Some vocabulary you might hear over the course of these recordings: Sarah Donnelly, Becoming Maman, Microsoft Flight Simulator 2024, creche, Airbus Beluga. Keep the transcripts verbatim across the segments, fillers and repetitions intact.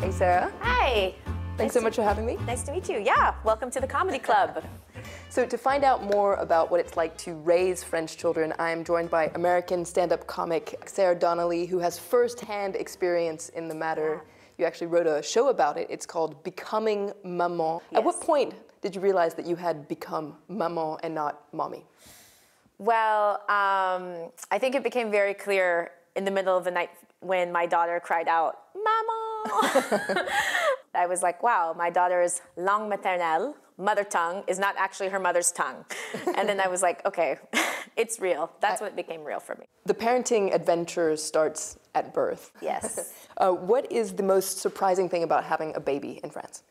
Hey, Sarah. Hi. Thanks nice so much for having me. Nice to meet you. Yeah, welcome to the Comedy Club. So to find out more about what it's like to raise French children, I am joined by American stand-up comic Sarah Donnelly, who has first-hand experience in the matter. Yeah. You actually wrote a show about it. It's called Becoming Maman. Yes. At what point did you realize that you had become maman and not mommy? Well, um, I think it became very clear in the middle of the night when my daughter cried out, "Maman!" I was like, wow, my daughter's langue maternelle, mother tongue, is not actually her mother's tongue. And then I was like, okay, it's real. That's I, what became real for me. The parenting adventure starts at birth. Yes. uh, what is the most surprising thing about having a baby in France?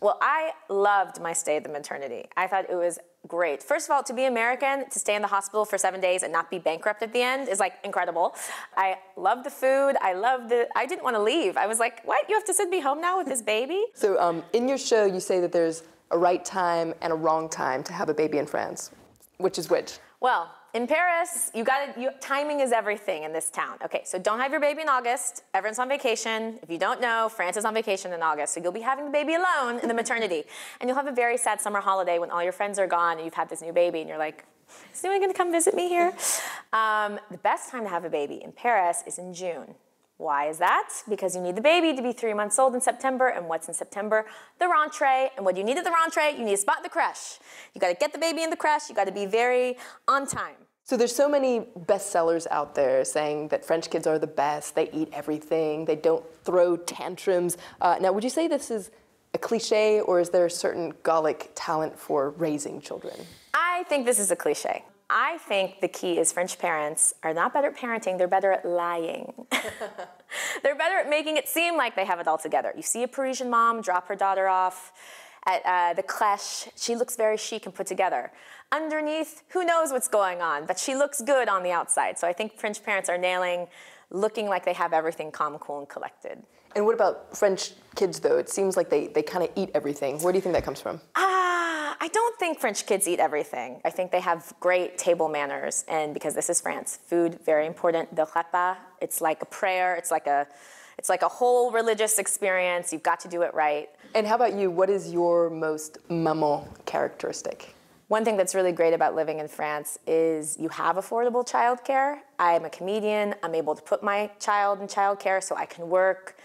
Well, I loved my stay at the maternity. I thought it was great. First of all, to be American, to stay in the hospital for seven days and not be bankrupt at the end is like incredible. I loved the food. I loved the, I didn't want to leave. I was like, what? You have to send me home now with this baby? So um, in your show, you say that there's a right time and a wrong time to have a baby in France. Which is which? Well, in Paris, you gotta, you, timing is everything in this town. Okay, so don't have your baby in August. Everyone's on vacation. If you don't know, France is on vacation in August, so you'll be having the baby alone in the maternity. And you'll have a very sad summer holiday when all your friends are gone and you've had this new baby and you're like, is anyone gonna come visit me here? Um, the best time to have a baby in Paris is in June. Why is that? Because you need the baby to be three months old in September, and what's in September? The rentrée, and what you need at the rentrée, you need a spot in the crèche. You gotta get the baby in the crèche, you gotta be very on time. So there's so many bestsellers out there saying that French kids are the best, they eat everything, they don't throw tantrums. Uh, now, would you say this is a cliche, or is there a certain Gallic talent for raising children? I think this is a cliche. I think the key is French parents are not better at parenting, they're better at lying. They're better at making it seem like they have it all together. You see a Parisian mom drop her daughter off at uh, the crèche. She looks very chic and put together. Underneath, who knows what's going on, but she looks good on the outside. So I think French parents are nailing looking like they have everything calm, cool, and collected. And what about French kids, though? It seems like they, they kind of eat everything. Where do you think that comes from? I don't think French kids eat everything. I think they have great table manners, and because this is France, food, very important. The repas, it's like a prayer, it's like a, it's like a whole religious experience. You've got to do it right. And how about you? What is your most maman characteristic? One thing that's really great about living in France is you have affordable childcare. I'm a comedian. I'm able to put my child in childcare so I can work.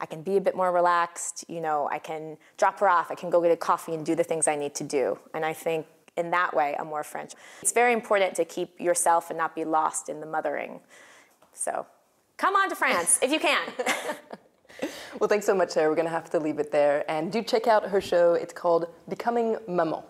I can be a bit more relaxed, you know, I can drop her off, I can go get a coffee and do the things I need to do. And I think in that way, I'm more French. It's very important to keep yourself and not be lost in the mothering. So come on to France, if you can. Well, thanks so much, Sarah. We're gonna have to leave it there. And do check out her show. It's called Becoming Maman.